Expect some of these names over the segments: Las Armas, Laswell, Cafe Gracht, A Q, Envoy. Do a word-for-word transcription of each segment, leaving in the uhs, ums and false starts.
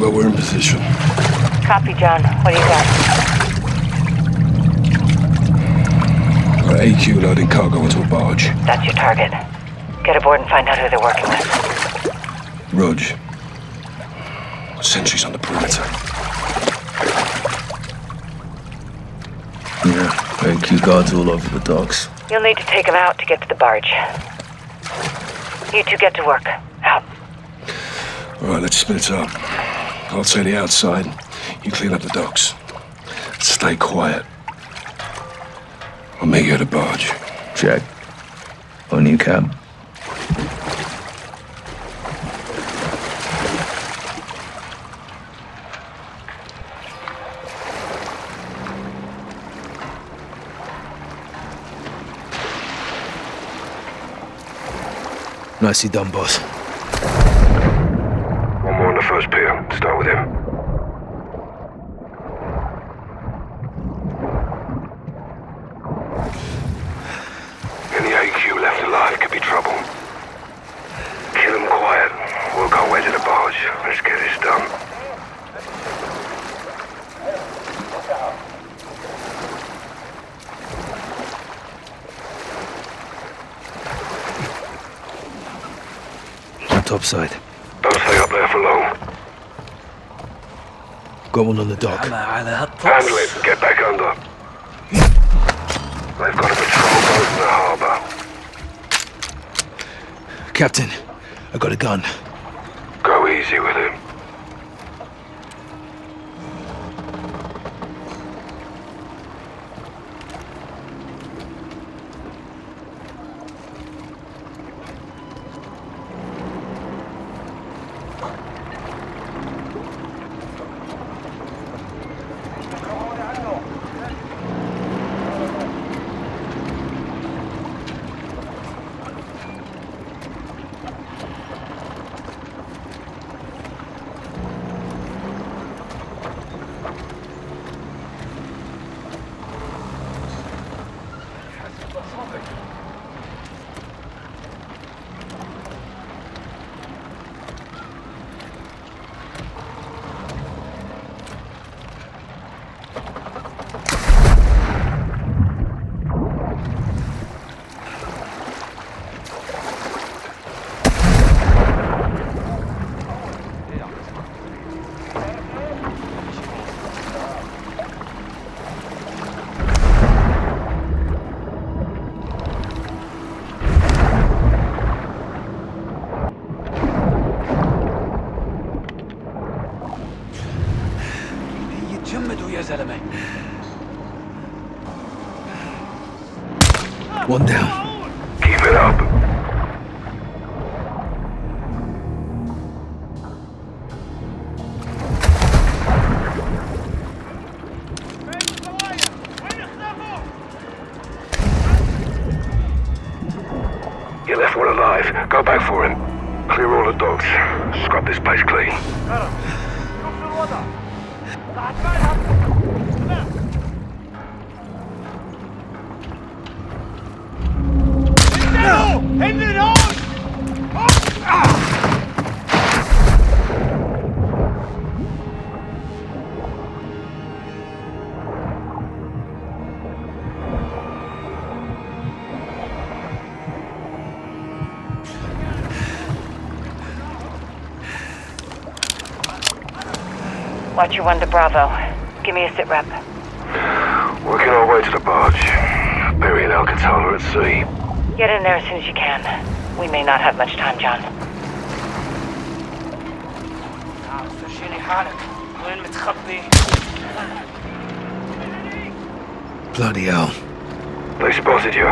Laswell, we're in position. Copy, John. What do you got? Got A Q loading cargo into a barge. That's your target. Get aboard and find out who they're working with. Rudge. Sentries on the perimeter. Yeah, A Q guards all over the docks. You'll need to take them out to get to the barge. You two get to work. Out. All right, let's split up. I'll take the outside. You clean up the docks. Stay quiet. I'll meet you at the barge. Check. On you, Cap. Nicely done, boss. One more on the first pier. Start with him. Any A Q left alive could be trouble. Kill him quiet. Work our way to the barge. Let's get this done. Topside. Don't stay up there for long. Got one on the dock. Handle it. Get back under. They've got a patrol boat in the harbour. Captain, I got a gun. Go easy with him. One down. Keep it up. You left one alive. Go back for him. Clear all the docks. Scrub this place clean. Watch your one to Bravo. Give me a sit rep. Working our way to the barge. Burying Alcatala at sea. Get in there as soon as you can. We may not have much time, John. Bloody hell. They spotted you.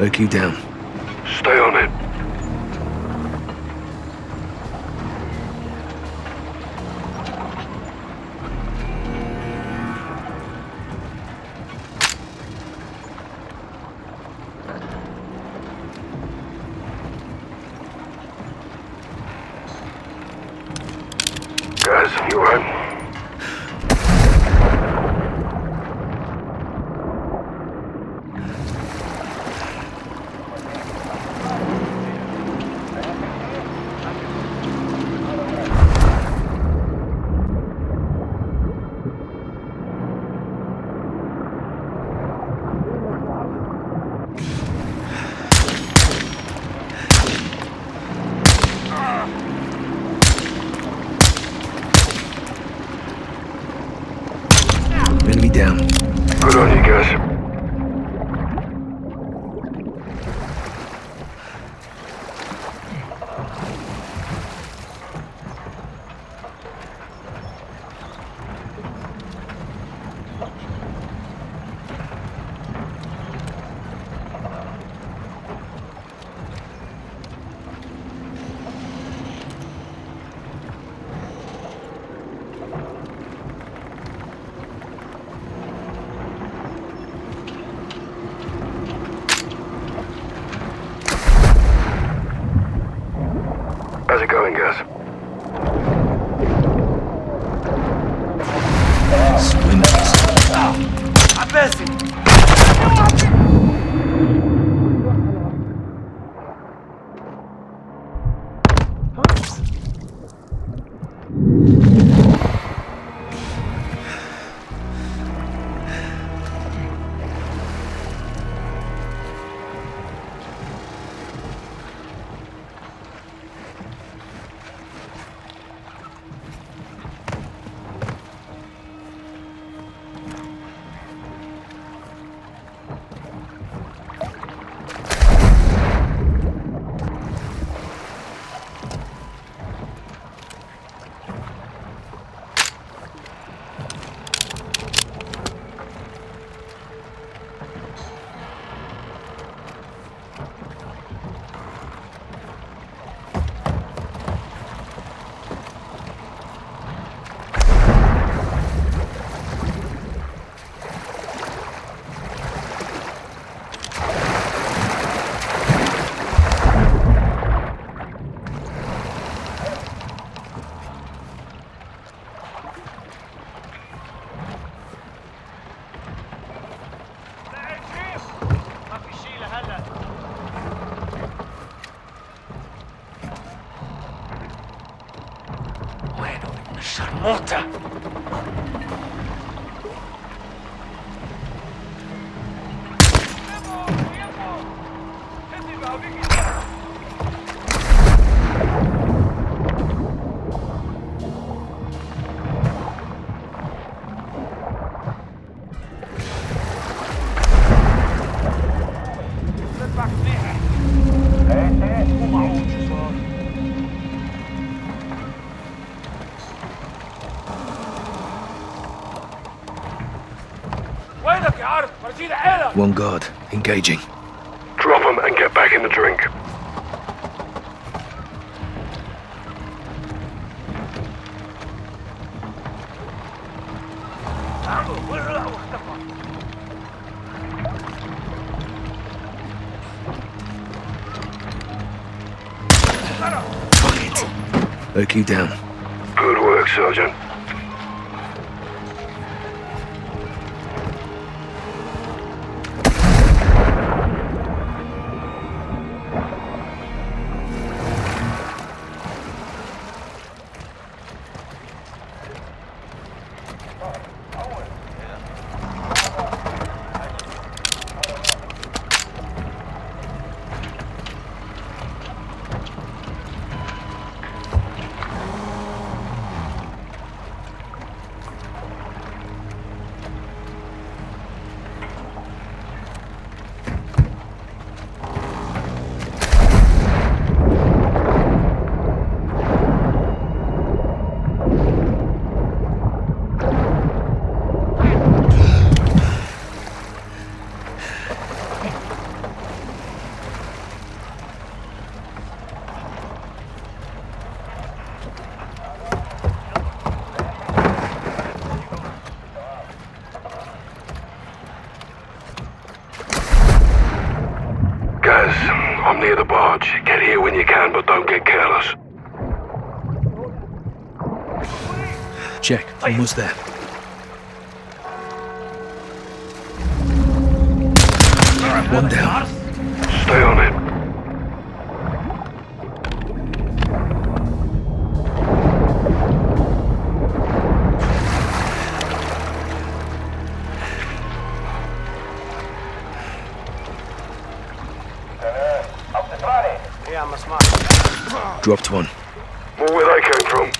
Loki down. Stay on it. Guys, you alright? Down. Good on you guys. How's it going, guys? Swindles. I'm messing. Mutter! One guard, engaging. Drop him and get back in the drink. Fuck it. Loki down. Good work, Sergeant. Armas. I'm near the barge. Get here when you can, but don't get careless. Check. Almost there. One down. Stay on it. Dropped one. Well, where they came from?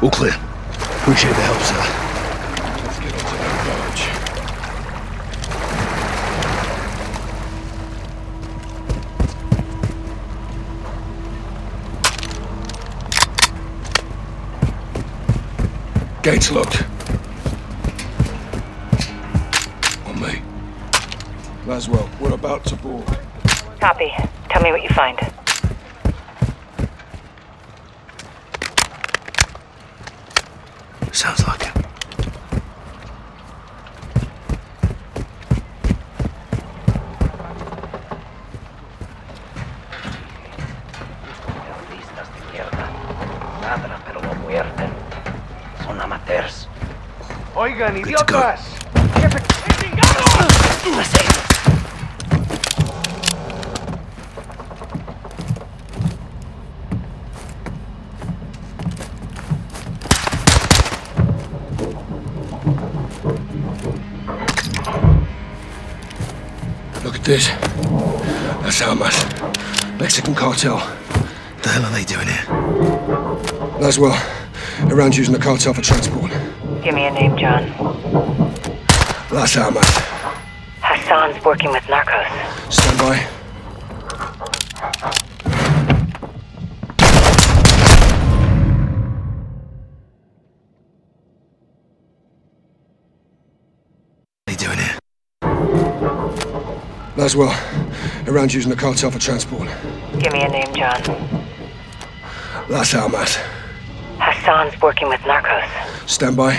All clear. Appreciate the help, sir. Let's get onto that barge. Gates locked. On me. Laswell, we're about to board. Copy. Tell me what you find. Sounds like it. Oigan, idiotas. This, Las Armas, Mexican cartel. What the hell are they doing here? Laswell, around using the cartel for transport. Give me a name, John. Las Armas. Hassan's working with narcos. Stand by. Laswell, around using the cartel for transport. Give me a name, John. Las Armas. Hassan's working with narcos. Stand by.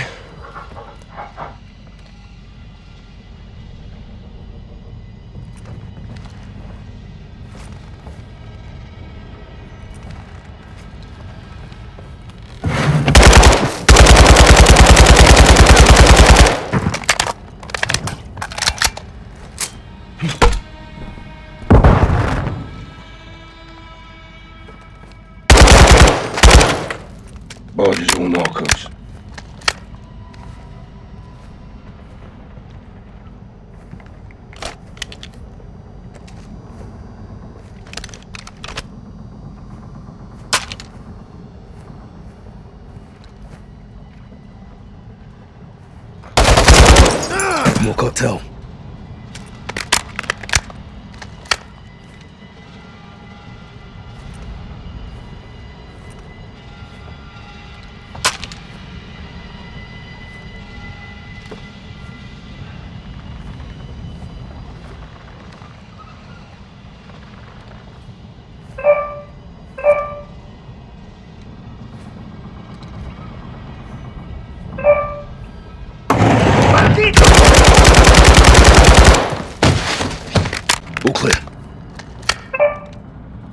More cartel.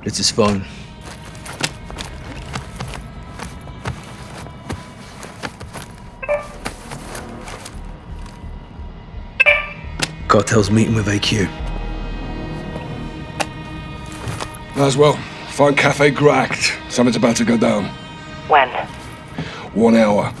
It's his phone. Cartel's meeting with A Q. Laswell, find Cafe Gracht. Something's about to go down. When? One hour.